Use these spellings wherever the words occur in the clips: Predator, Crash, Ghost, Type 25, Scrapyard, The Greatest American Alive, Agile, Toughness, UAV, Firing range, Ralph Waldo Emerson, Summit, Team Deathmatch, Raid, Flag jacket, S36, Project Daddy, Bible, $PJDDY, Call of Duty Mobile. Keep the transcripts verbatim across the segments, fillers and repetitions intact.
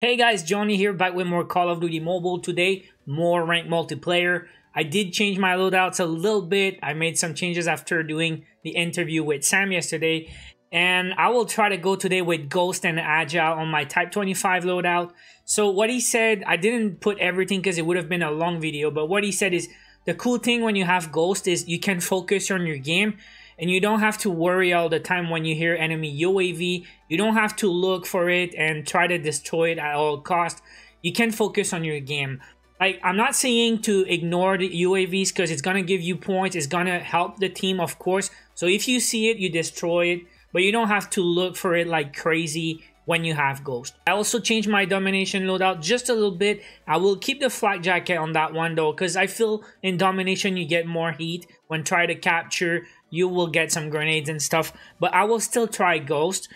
Hey guys, Johnny here, back with more Call of Duty Mobile. Today, more ranked multiplayer. I did change my loadouts a little bit. I made some changes after doing the interview with Sam yesterday. And I will try to go today with Ghost and Agile on my Type twenty-five loadout. So what he said, I didn't put everything because it would have been a long video. But what he said is, the cool thing when you have Ghost is you can focus on your game. And you don't have to worry all the time when you hear enemy U A V. You don't have to look for it and try to destroy it at all costs. You can focus on your game. Like, I'm not saying to ignore the U A Vs because it's going to give you points. It's going to help the team, of course. So if you see it, you destroy it. But you don't have to look for it like crazy when you have Ghost. I also changed my domination loadout just a little bit. I will keep the flag jacket on that one though, because I feel in domination you get more heat. When try to capture, you will get some grenades and stuff, but I will still try Ghost.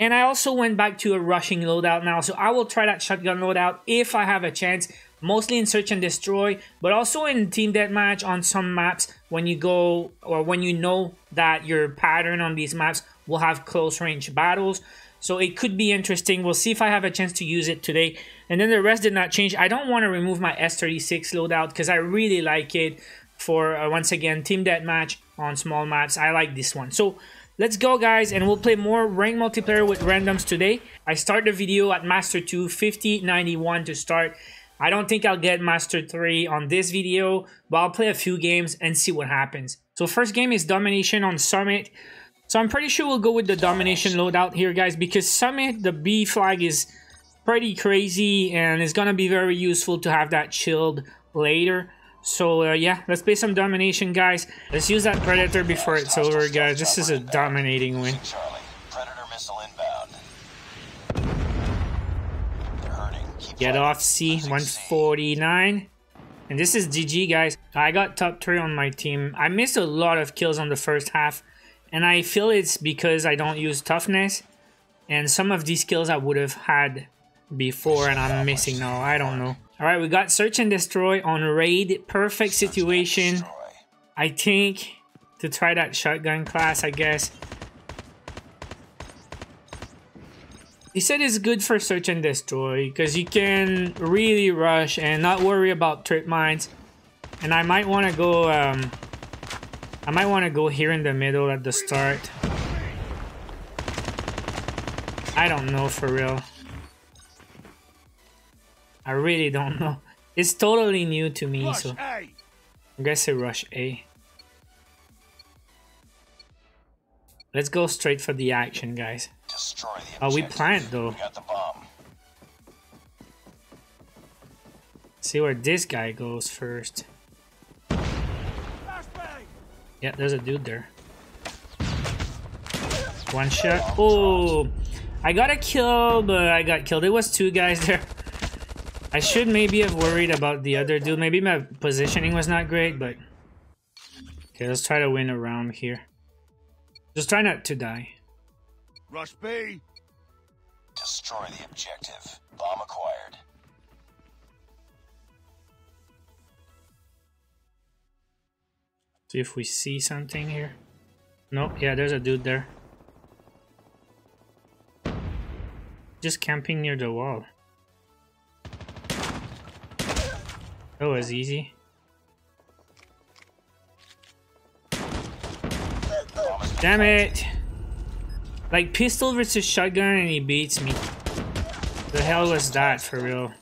And I also went back to a rushing loadout now, so I will try that shotgun loadout if I have a chance, mostly in search and destroy, but also in team deathmatch on some maps when you go, or when you know that your pattern on these maps will have close range battles. So it could be interesting. We'll see if I have a chance to use it today. And then the rest did not change. I don't want to remove my S thirty-six loadout because I really like it for, uh, once again, team deathmatch on small maps. I like this one. So let's go, guys, and we'll play more ranked multiplayer with randoms today. I start the video at Master two, fifty ninety-one to start. I don't think I'll get Master three on this video, but I'll play a few games and see what happens. So first game is Domination on Summit. So I'm pretty sure we'll go with the domination loadout here, guys, because Summit, the B flag is pretty crazy and it's gonna be very useful to have that shield later. So uh, yeah, let's play some domination, guys. Let's use that Predator before it's over, guys. This is a dominating win. Get off C, one forty-nine. And this is G G, guys. I got top three on my team. I missed a lot of kills on the first half. And I feel it's because I don't use toughness. And some of these skills I would have had before and I'm missing now. I don't know. Alright, we got search and destroy on Raid. Perfect situation, I think, to try that shotgun class, I guess. He said it's good for search and destroy because you can really rush and not worry about trip mines. And I might want to go... Um, I might want to go here in the middle at the start. I don't know, for real. I really don't know. It's totally new to me, so I guess I rush A. Let's go straight for the action, guys. Oh, we plant though. See where this guy goes first. Yeah, there's a dude there. One shot. Oh, I got a kill, but I got killed. It was two guys there. I should maybe have worried about the other dude. Maybe my positioning was not great, but... Okay, let's try to win a round here. Just try not to die. Rush B. Destroy the objective. Bomb acquired. See if we see something here. Nope, yeah, there's a dude there. Just camping near the wall. That was easy. Damn it! Like pistol versus shotgun and he beats me. The hell was that, for real?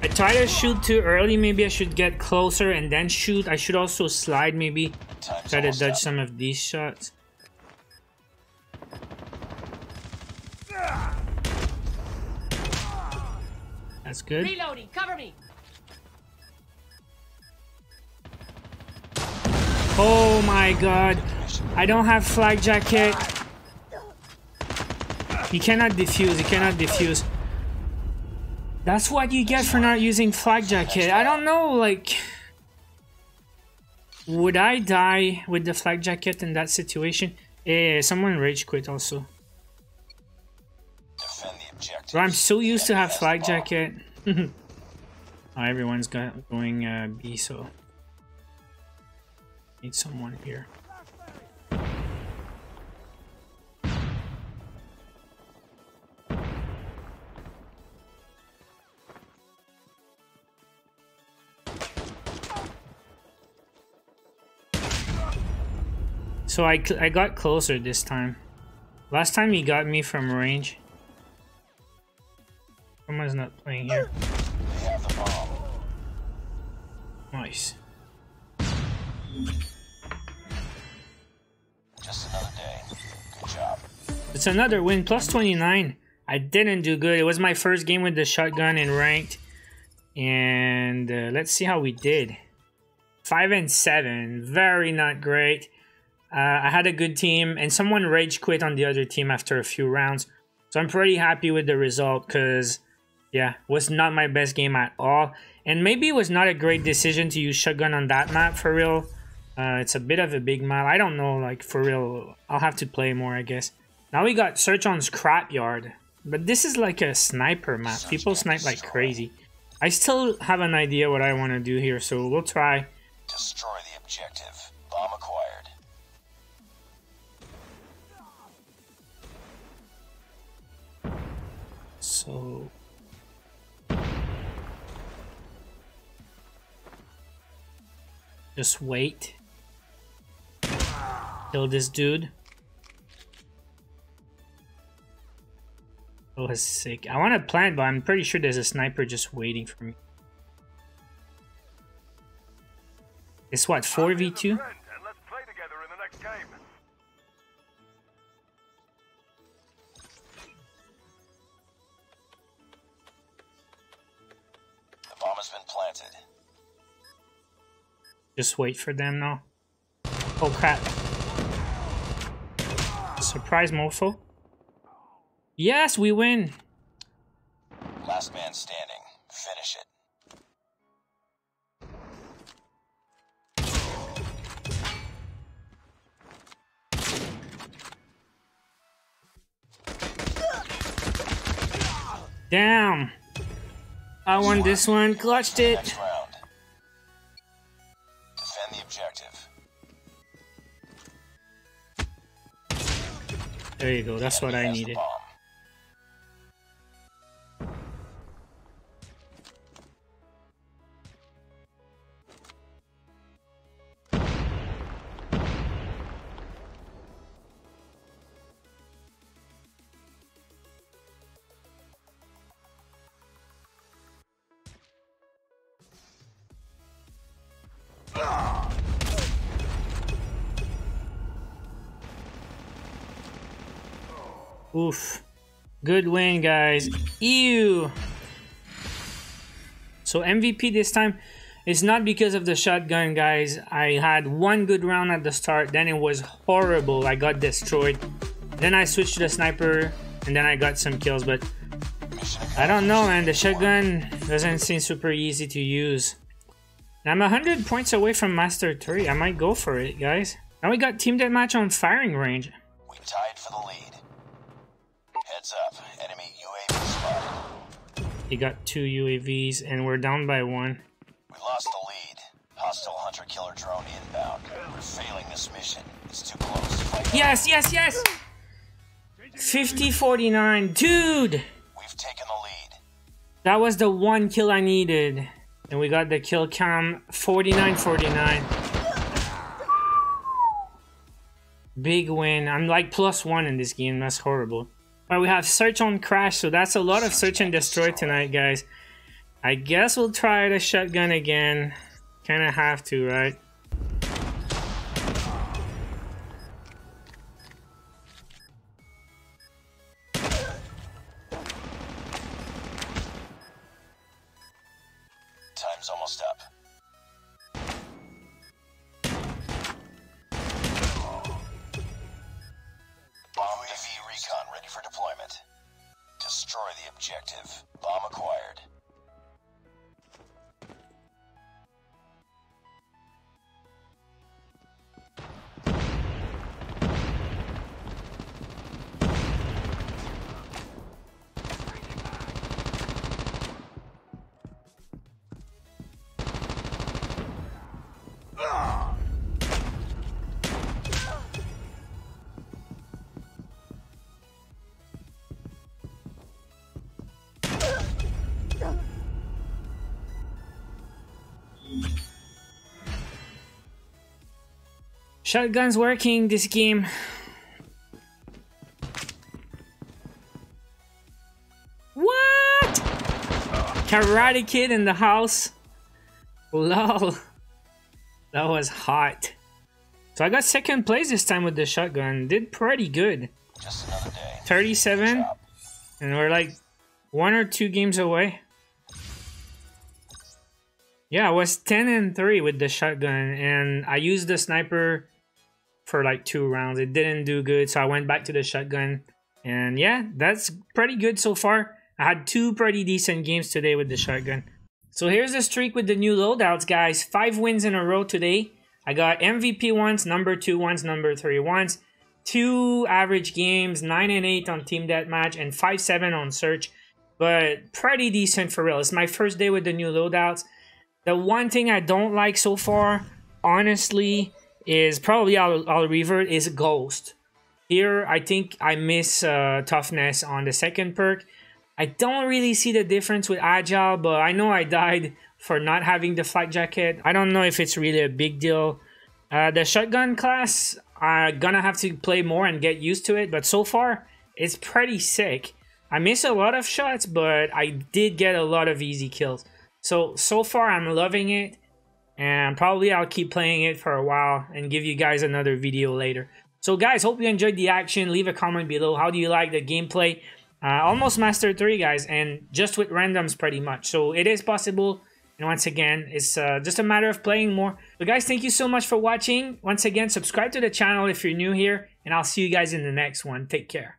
I try to shoot too early. Maybe I should get closer and then shoot. I should also slide, maybe. Try to dodge some of these shots. That's good. Reloading, cover me. Oh my god. I don't have flag jacket. You cannot defuse. You cannot defuse. That's what you get for not using flag jacket. I don't know, like... Would I die with the flag jacket in that situation? Eh, someone rage quit also. Bro, I'm so used to have flag jacket. Oh, everyone's got, going uh, B, so... Need someone here. So I, I got closer this time. Last time he got me from range. Someone's not playing here. Nice. Just another day. Good job. It's another win. Plus twenty-nine. I didn't do good. It was my first game with the shotgun in ranked. And uh, let's see how we did. five and seven. Very not great. Uh, I had a good team, and someone rage quit on the other team after a few rounds. So I'm pretty happy with the result because, yeah, was not my best game at all. And maybe it was not a great decision to use shotgun on that map, for real. Uh, it's a bit of a big map. I don't know, like, for real. I'll have to play more, I guess. Now we got search on Scrapyard. But this is like a sniper map. People snipe like crazy. I still have an idea what I want to do here, so we'll try. Destroy the objective. Bomb acquired. So... just wait. Kill this dude. Oh, that's sick. I want to plant, but I'm pretty sure there's a sniper just waiting for me. It's what, four v two? Just wait for them now. Oh crap. Surprise, mofo. Yes, we win. Last man standing. Finish it. Damn. I won this one. Clutched it. There you go, that's what I needed. Oof. Good win, guys. Ew. So M V P this time is not because of the shotgun, guys. I had one good round at the start, then it was horrible. I got destroyed. Then I switched to the sniper, and then I got some kills, but I don't know, man. The shotgun doesn't seem super easy to use. I'm one hundred points away from Master three. I might go for it, guys. Now we got team deathmatch on firing range. We tied for the lead. Heads up, enemy U A V spotted. He got two U A Vs and we're down by one. We lost the lead. Hostile hunter killer drone inbound. We're failing this mission. It's too close to fight. Yes, yes, yes! fifty forty-nine, dude! We've taken the lead. That was the one kill I needed. And we got the kill cam forty-nine forty-nine. Big win. I'm like plus one in this game. That's horrible. Well, we have search on Crash, so that's a lot of search and destroy tonight, guys. I guess we'll try the shotgun again. Kinda have to, right? Time's almost up. Objective. Bomb acquired. Shotgun's working this game. What? Karate Kid in the house. Lol. That was hot. So I got second place this time with the shotgun. Did pretty good. Just another day. thirty-seven. And we're like one or two games away. Yeah, I was ten and three with the shotgun, and I used the sniper for like two rounds. It didn't do good, so I went back to the shotgun. And yeah, that's pretty good so far. I had two pretty decent games today with the shotgun. So here's the streak with the new loadouts, guys. Five wins in a row today. I got M V P once, number two once, number three once. Two average games, nine and eight on Team Deathmatch, and five seven on Search. But pretty decent for real. It's my first day with the new loadouts. The one thing I don't like so far, honestly, is probably I'll, I'll revert, is Ghost. Here, I think I miss uh, Toughness on the second perk. I don't really see the difference with Agile, but I know I died for not having the Flag Jacket. I don't know if it's really a big deal. Uh, the Shotgun class, I'm gonna have to play more and get used to it, but so far, it's pretty sick. I miss a lot of shots, but I did get a lot of easy kills. So, so far I'm loving it, and probably I'll keep playing it for a while and give you guys another video later. So guys, hope you enjoyed the action. Leave a comment below. How do you like the gameplay? Uh, almost Master three, guys, and just with randoms pretty much. So it is possible, and once again, it's uh, just a matter of playing more. So guys, thank you so much for watching. Once again, subscribe to the channel if you're new here, and I'll see you guys in the next one. Take care.